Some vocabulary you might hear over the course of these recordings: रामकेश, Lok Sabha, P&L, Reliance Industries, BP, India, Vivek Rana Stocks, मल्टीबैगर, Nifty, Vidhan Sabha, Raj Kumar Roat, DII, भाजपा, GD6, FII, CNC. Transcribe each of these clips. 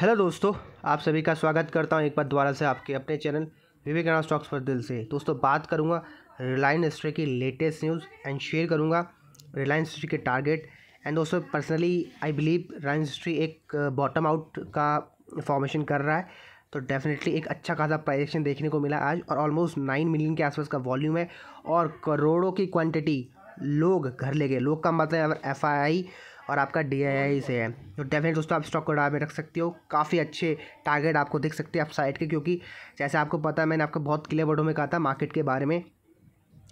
Hello दोस्तों, आप सभी का स्वागत करता हूं एक बार दोबारा से आपके अपने चैनल विवेक राणा स्टॉक्स पर दिल से। दोस्तों, बात करूंगा रिलायंस इंडस्ट्री की लेटेस्ट न्यूज़ एंड शेयर करूंगा रिलायंस इंडस्ट्री के टारगेट। एंड दोस्तों, personally I believe Reliance industry एक बॉटम आउट का फॉर्मेशन कर रहा है, तो डेफिनेटली एक अच्छा खासा प्राइजेक्शन देखने को मिला आज। और ऑलमोस्ट 9 मिलियन के आसपास का वॉल्यूम है और करोड़ों की क्वान्टिटी लोग घर ले गए। लोग का मतलब FII और आपका DII से है, तो डेफिनेट दोस्तों आप स्टॉक को डाल में रख सकते हो। काफ़ी अच्छे टारगेट आपको दिख सकते हैं आप साइड के, क्योंकि जैसे आपको पता है, मैंने आपको बहुत क्लियर वर्डों में कहा था मार्केट के बारे में,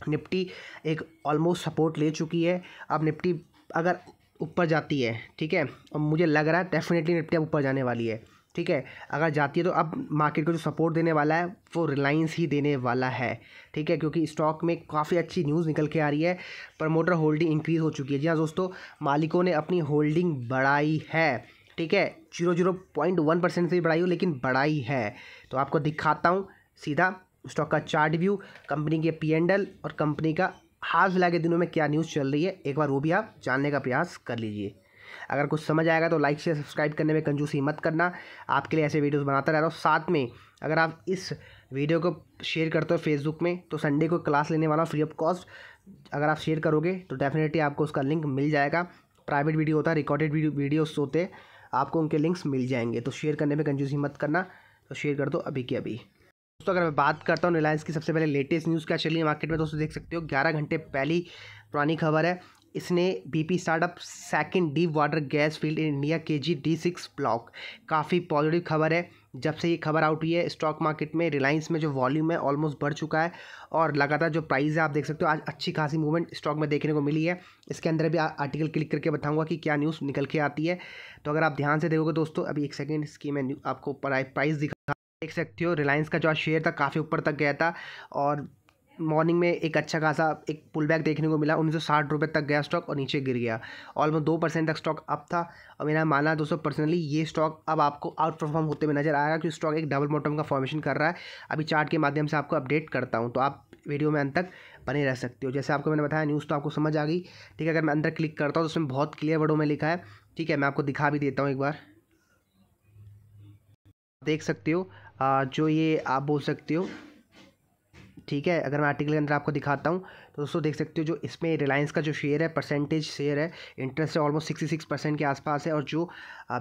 निफ्टी एक ऑलमोस्ट सपोर्ट ले चुकी है। अब निफ्टी अगर ऊपर जाती है, ठीक है, और मुझे लग रहा है डेफिनेटली निफ्टी अब ऊपर जाने वाली है, ठीक है। अगर जाती है तो अब मार्केट को जो सपोर्ट देने वाला है वो रिलायंस ही देने वाला है, ठीक है, क्योंकि स्टॉक में काफ़ी अच्छी न्यूज़ निकल के आ रही है। प्रमोटर होल्डिंग इंक्रीज़ हो चुकी है। जी हाँ दोस्तों, मालिकों ने अपनी होल्डिंग बढ़ाई है, ठीक है, 0.01% से भी बढ़ाई हो, लेकिन बढ़ाई है। तो आपको दिखाता हूँ सीधा स्टॉक का चार्ट व्यू, कंपनी के P&L और कंपनी का हाल फिलहाल के दिनों में क्या न्यूज़ चल रही है, एक बार वो भी आप जानने का प्रयास कर लीजिए। अगर कुछ समझ आएगा तो लाइक शेयर सब्सक्राइब करने में कंजूसी मत करना, आपके लिए ऐसे वीडियोस बनाता रह रहा हूँ। साथ में अगर आप इस वीडियो को शेयर करते हो फेसबुक में, तो संडे को क्लास लेने वाला फ्री ऑफ कॉस्ट, अगर आप शेयर करोगे तो डेफिनेटली आपको उसका लिंक मिल जाएगा। प्राइवेट वीडियो होता है, रिकॉर्डेड वीडियोस होते, आपको उनके लिंक्स मिल जाएंगे, तो शेयर करने में कंजूसी मत करना, तो शेयर कर दो अभी के अभी। दोस्तों, अगर मैं बात करता हूँ रिलायंस की सबसे पहले लेटेस्ट न्यूज़ क्या चल रही है मार्केट में, दोस्तों देख सकते हो 11 घंटे पहली पुरानी खबर है। इसने BP startup second deep water gas field in India के GD6 ब्लॉक, काफ़ी पॉजिटिव खबर है। जब से ये खबर आउट हुई है स्टॉक मार्केट में रिलायंस में जो वॉल्यूम है ऑलमोस्ट बढ़ चुका है और लगातार जो प्राइस है आप देख सकते हो आज अच्छी खासी मूवमेंट स्टॉक में देखने को मिली है। इसके अंदर भी आर्टिकल क्लिक करके बताऊंगा कि क्या न्यूज़ निकल के आती है। तो अगर आप ध्यान से देखोगे दोस्तों, अभी एक सेकेंड इसकी मैं आपको प्राइस दिखा, देख सकते हो रिलायंस का जो शेयर था काफ़ी ऊपर तक गया था और मॉर्निंग में एक अच्छा खासा एक पुलबैक देखने को मिला। 1960 रुपये तक गया स्टॉक और नीचे गिर गया, ऑलमोस्ट 2% तक स्टॉक अप था। और मेरा मानना दोस्तों पर्सनली ये स्टॉक अब आपको आउट परफॉर्म होते हुए नजर आएगा, क्योंकि स्टॉक एक डबल बॉटम का फॉर्मेशन कर रहा है। अभी चार्ट के माध्यम से आपको अपडेट करता हूँ, तो आप वीडियो में अंत तक बने रह सकते हो। जैसे आपको मैंने बताया न्यूज़ तो आपको समझ आ गई, ठीक है। अगर मैं अंदर क्लिक करता हूँ तो उसमें बहुत क्लियर वर्डों में लिखा है, ठीक है, मैं आपको दिखा भी देता हूँ एक बार, देख सकते हो जो ये आप बोल सकते हो, ठीक है। अगर मैं आर्टिकल के अंदर आपको दिखाता हूँ तो दोस्तों देख सकते हो जो इसमें रिलायंस का जो शेयर है, परसेंटेज शेयर है, इंटरेस्ट है ऑलमोस्ट 66% के आसपास है, और जो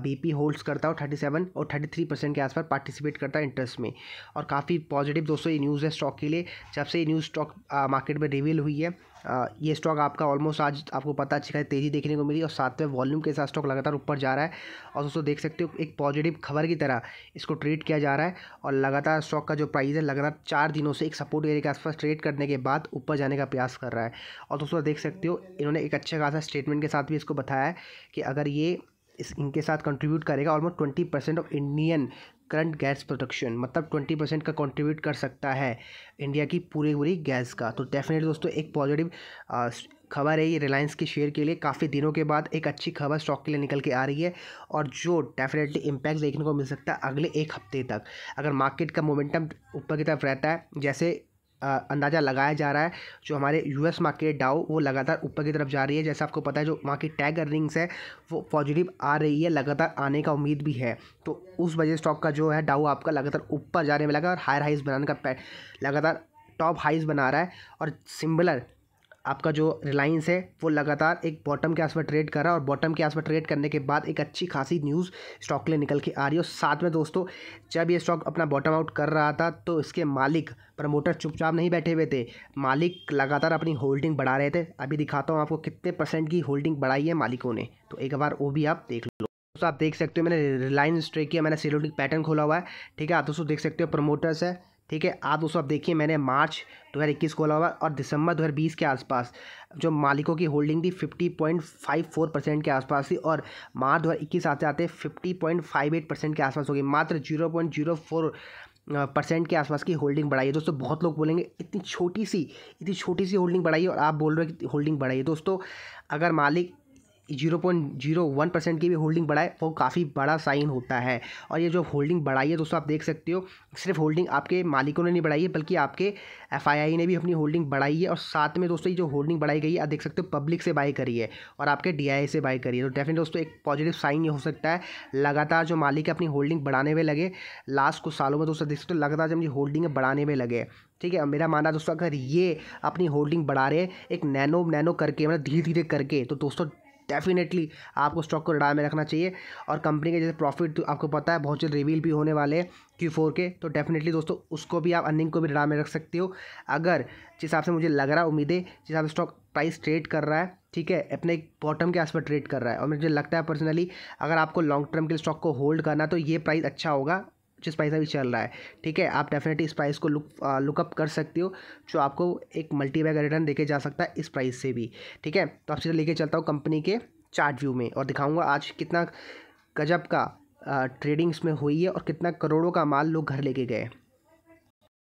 BP होल्ड्स करता है 37 और 33% के आसपास पार्टिसिपेट करता है इंटरेस्ट में। और काफ़ी पॉजिटिव दोस्तों ये न्यूज़ है स्टॉक के लिए। जब से ये न्यूज़ स्टॉक मार्केट में रिवील हुई है, ये स्टॉक आपका ऑलमोस्ट आज आपको पता अच्छी खासी तेज़ी देखने को मिली और साथ में वॉल्यूम के साथ स्टॉक लगातार ऊपर जा रहा है। और दोस्तों देख सकते हो एक पॉजिटिव खबर की तरह इसको ट्रेड किया जा रहा है और लगातार स्टॉक का जो प्राइस है लगातार 4 दिनों से एक सपोर्ट एरिया के आसपास ट्रेड करने के बाद ऊपर जाने का प्रयास कर रहा है। और दोस्तों देख सकते हो इन्होंने एक अच्छा खासा स्टेटमेंट के साथ भी इसको बताया है कि अगर ये इनके साथ कंट्रीब्यूट करेगा almost 20% of Indian current gas production, मतलब 20% का कंट्रीब्यूट कर सकता है इंडिया की पूरी पूरी गैस का। तो डेफिनेटली दोस्तों एक पॉजिटिव खबर है ये रिलायंस के शेयर के लिए। काफ़ी दिनों के बाद एक अच्छी खबर स्टॉक के लिए निकल के आ रही है और जो डेफिनेटली इम्पैक्ट देखने को मिल सकता है अगले एक हफ्ते तक, अगर मार्केट का मोमेंटम ऊपर की तरफ रहता है। जैसे अंदाज़ा लगाया जा रहा है जो हमारे US मार्केट डाउ वो लगातार ऊपर की तरफ जा रही है। जैसे आपको पता है जो मार्केट टैग अर्निंग्स है वो पॉजिटिव आ रही है, लगातार आने का उम्मीद भी है, तो उस वजह स्टॉक का जो है डाउ आपका लगातार ऊपर जाने में लगा और हायर हाइज बनाने का लगातार टॉप हाइज बना रहा है। और सिमिलर आपका जो रिलायंस है वो लगातार एक बॉटम के आसपास ट्रेड कर रहा है और बॉटम के आसपास ट्रेड करने के बाद एक अच्छी खासी न्यूज़ स्टॉक के लिए निकल के आ रही है। और साथ में दोस्तों जब ये स्टॉक अपना बॉटम आउट कर रहा था तो इसके मालिक प्रमोटर चुपचाप नहीं बैठे हुए थे, मालिक लगातार अपनी होल्डिंग बढ़ा रहे थे। अभी दिखाता हूँ आपको कितने % की होल्डिंग बढ़ाई है मालिकों ने, तो एक बार वो भी आप देख लो। दोस्तों आप देख सकते हो मैंने रिलायंस ट्रेड किया, मैंने सिलोटिक पैटर्न खोला हुआ है, ठीक है। आप दोस्तों देख सकते हो प्रमोटर्स है, ठीक है। आप दोस्तों आप देखिए मैंने मार्च 2021 खोला हुआ और दिसंबर 2020 के आसपास जो मालिकों की होल्डिंग थी 50.54% के आसपास थी और मार्च 2021 आते आते 50.58% के आसपास हो गई, मात्र 0.04% के आसपास की होल्डिंग बढ़ाई है। दोस्तों बहुत लोग बोलेंगे इतनी छोटी सी होल्डिंग बढ़ाई है और आप बोल रहे हो कि होल्डिंग बढ़ाई है। दोस्तों अगर मालिक 0.01% की भी होल्डिंग बढ़ाए, वो काफ़ी बड़ा साइन होता है। और ये जो होल्डिंग बढ़ाई है दोस्तों, आप देख सकते हो सिर्फ होल्डिंग आपके मालिकों ने नहीं बढ़ाई है, बल्कि आपके एफआईआई ने भी अपनी होल्डिंग बढ़ाई है। और साथ में दोस्तों ये जो होल्डिंग बढ़ाई गई है, आप देख सकते हो पब्लिक से बाई करी है और आपके डीआईआई से बाई करी है। तो डेफिनेट दोस्तों एक पॉजिटिव साइन ये हो सकता है, लगातार जो मालिक अपनी होल्डिंग बढ़ाने में लगे लास्ट कुछ सालों में दोस्तों, देख सकते हो लगातार जब होल्डिंग बढ़ाने में लगे। ठीक है, मेरा मानना दोस्तों अगर ये अपनी होल्डिंग बढ़ा रहे एक नैनो करके, मतलब धीरे धीरे करके, तो दोस्तों डेफिनेटली आपको स्टॉक को रडार में रखना चाहिए। और कंपनी के जैसे प्रॉफिट तो आपको पता है बहुत जल्द रिवील भी होने वाले हैं Q4 के, तो डेफिनेटली दोस्तों उसको भी आप अर्निंग को भी रडार में रख सकते हो। अगर जिस हिसाब से मुझे लग रहा है, उम्मीदें जिस हिसाब से स्टॉक प्राइस ट्रेड कर रहा है, ठीक है, अपने बॉटम के आसपास ट्रेड कर रहा है, और मुझे लगता है पर्सनली अगर आपको लॉन्ग टर्म के लिए स्टॉक को होल्ड करना तो ये प्राइस अच्छा होगा जिस प्राइस अभी चल रहा है। ठीक है, आप डेफिनेटली इस प्राइस को लुकअप कर सकते हो, जो आपको एक मल्टीबैगर रिटर्न देके जा सकता है इस प्राइस से भी। ठीक है, तो आप सीधे लेके चलता हूँ कंपनी के चार्ट व्यू में और दिखाऊंगा आज कितना गजब का ट्रेडिंग इसमें हुई है और कितना करोड़ों का माल लोग घर लेके गए।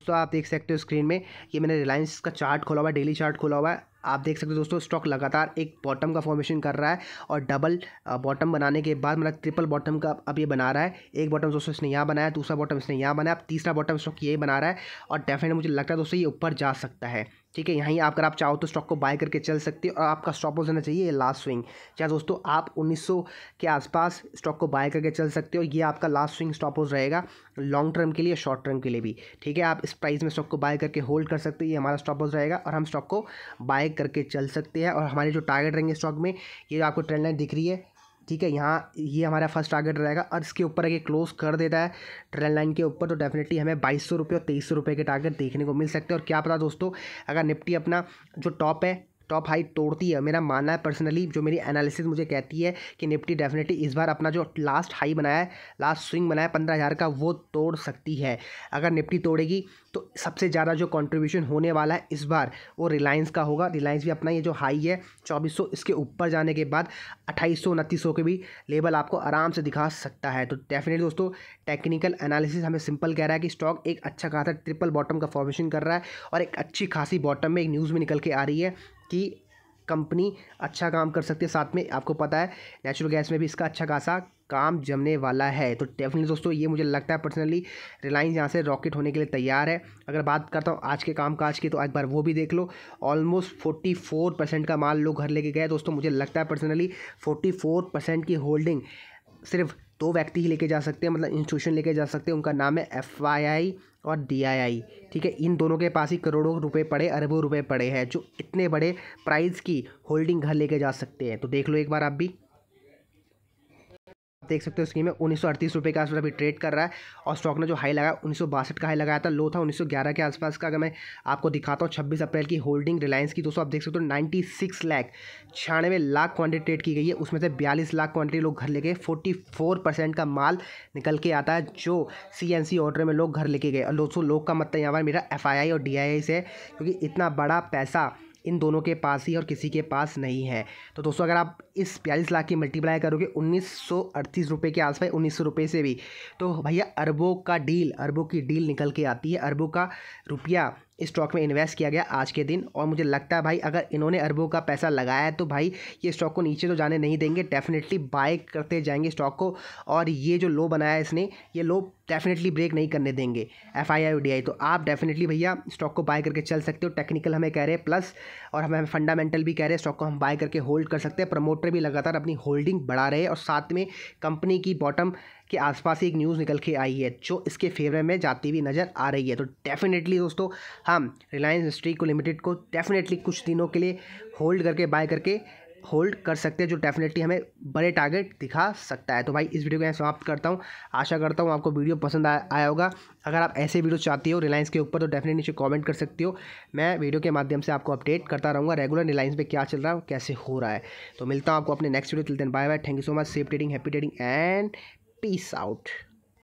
तो आप देख सकते हो स्क्रीन में ये मैंने रिलायंस का चार्ट खोला हुआ है, डेली चार्ट खोला हुआ है। आप देख सकते हो दोस्तों स्टॉक लगातार एक बॉटम का फॉर्मेशन कर रहा है और डबल बॉटम बनाने के बाद, मतलब ट्रिपल बॉटम का अब ये बना रहा है। एक बॉटम दोस्तों इसने यहाँ बनाया, दूसरा बॉटम इसने यहाँ बनाया, अब तीसरा बॉटम स्टॉक ये बना रहा है। और डेफिनेटली मुझे लगता है दोस्तों ये ऊपर जा सकता है। ठीक है, यहीं अगर आप चाहो तो स्टॉक को बाय करके चल सकते हो और आपका स्टॉप लॉस होना चाहिए ये लास्ट स्विंग। क्या दोस्तों आप 1900 के आसपास स्टॉक को बाय करके चल सकते हो, ये आपका लास्ट स्विंग स्टॉप लॉस रहेगा लॉन्ग टर्म के लिए, शॉर्ट टर्म के लिए भी। ठीक है, आप इस प्राइस में स्टॉक को बाय करके होल्ड कर सकते हो, ये हमारा स्टॉप लॉस रहेगा और हम स्टॉक को बाय करके चल सकते हैं। और हमारे जो टारगेट रहेंगे स्टॉक में, ये आपको ट्रेंड लाइन दिख रही है। ठीक है, यहाँ ये हमारा फर्स्ट टारगेट रहेगा और इसके ऊपर अगर क्लोज कर देता है ट्रेंड लाइन के ऊपर तो डेफिनेटली हमें 2200 रुपये और 2300 रुपये के टारगेट देखने को मिल सकते हैं। और क्या पता दोस्तों अगर निफ्टी अपना जो टॉप है, टॉप हाई तोड़ती है, मेरा मानना है पर्सनली, जो मेरी एनालिसिस मुझे कहती है कि निफ्टी डेफिनेटली इस बार अपना जो लास्ट हाई बनाया है, लास्ट स्विंग बनाया 15,000 का, वो तोड़ सकती है। अगर निफ्टी तोड़ेगी तो सबसे ज़्यादा जो कंट्रीब्यूशन होने वाला है इस बार वो रिलायंस का होगा। रिलायंस भी अपना ये जो हाई है 2400, इसके ऊपर जाने के बाद 2800-2900 के भी लेवल आपको आराम से दिखा सकता है। तो डेफिनेटली दोस्तों टेक्निकल एनालिसिस हमें सिंपल कह रहा है कि स्टॉक एक अच्छा खासा ट्रिपल बॉटम का फॉर्मेशन कर रहा है और एक अच्छी खासी बॉटम में एक न्यूज़ में निकल के आ रही है कि कंपनी अच्छा काम कर सकती है। साथ में आपको पता है नेचुरल गैस में भी इसका अच्छा खासा काम जमने वाला है। तो डेफिनेटली दोस्तों ये मुझे लगता है पर्सनली रिलायंस यहाँ से रॉकेट होने के लिए तैयार है। अगर बात करता हूँ आज के कामकाज की, तो एक बार वो भी देख लो, ऑलमोस्ट 44% का माल लोग घर लेके गए दोस्तों। मुझे लगता है पर्सनली 44% की होल्डिंग सिर्फ 2 व्यक्ति ही लेके जा सकते हैं, मतलब इंस्टीट्यूशन लेके जा सकते हैं। उनका नाम है एफआईआई और डीआईआई। ठीक है, इन दोनों के पास ही करोड़ों रुपए पड़े, अरबों रुपए पड़े हैं, जो इतने बड़े प्राइस की होल्डिंग घर लेके जा सकते हैं। तो देख लो एक बार आप भी, आप देख सकते हो स्कीम में 1938 रुपये के आसपास अभी ट्रेड कर रहा है और स्टॉक ने जो हाई लगाया 1962 का हाई लगाया था, लो था 1911 के आसपास का। अगर मैं आपको दिखाता हूँ 26 अप्रैल की होल्डिंग रिलायंस की दोस्तों, आप देख सकते हो 96,96,00,000 क्वांटिटी ट्रेड की गई है, उसमें से 42,00,000 क्वांटिटी लोग घर लेके 44% का माल निकल के आता है जो CNC ऑर्डर में लोग घर लेके गए। और दोस्तों लोग का मतलब यहाँ पर मेरा FII और DII से है, क्योंकि इतना बड़ा पैसा इन दोनों के पास ही और किसी के पास नहीं है। तो दोस्तों अगर आप इस 42,00,000 की मल्टीप्लाई करोगे 1938 रुपये के आसपास, 1900 रुपये से भी, तो भैया अरबों का डील, अरबों की डील निकल के आती है। अरबों का रुपया इस स्टॉक में इन्वेस्ट किया गया आज के दिन, और मुझे लगता है भाई अगर इन्होंने अरबों का पैसा लगाया है तो भाई ये स्टॉक को नीचे तो जाने नहीं देंगे, डेफिनेटली बाय करते जाएंगे स्टॉक को। और ये जो लो बनाया है इसने, ये लो डेफिनेटली ब्रेक नहीं करने देंगे FII और DII। तो आप डेफिनेटली भैया स्टॉक को बाय करके चल सकते हो, टेक्निकल हमें कह रहे हैं प्लस, और हमें फंडामेंटल भी कह रहे हैं स्टॉक को हम बाय करके होल्ड कर सकते हैं। प्रमोटर भी लगातार अपनी होल्डिंग बढ़ा रहे हैं और साथ में कंपनी की बॉटम के आसपास ही एक न्यूज़ निकल के आई है जो इसके फेवर में जाती हुई नज़र आ रही है। तो डेफिनेटली दोस्तों हम रिलायंस इंडस्ट्रीज को लिमिटेड को डेफिनेटली कुछ दिनों के लिए होल्ड करके बाय करके होल्ड कर सकते हैं, जो डेफिनेटली हमें बड़े टारगेट दिखा सकता है। तो भाई इस वीडियो को मैं समाप्त करता हूँ। आशा करता हूँ आपको वीडियो पसंद आया होगा। अगर आप ऐसे वीडियो चाहते हो रिलायंस के ऊपर तो डेफिनेटली नीचे कमेंट कर सकते हो, मैं वीडियो के माध्यम से आपको अपडेट करता रहूँगा रेगुलर रिलायंस पे क्या चल रहा है, कैसे हो रहा है। तो मिलता हूँ आपको अपने next video. Till then bye bye, thank you so much, safe trading, happy trading and peace out.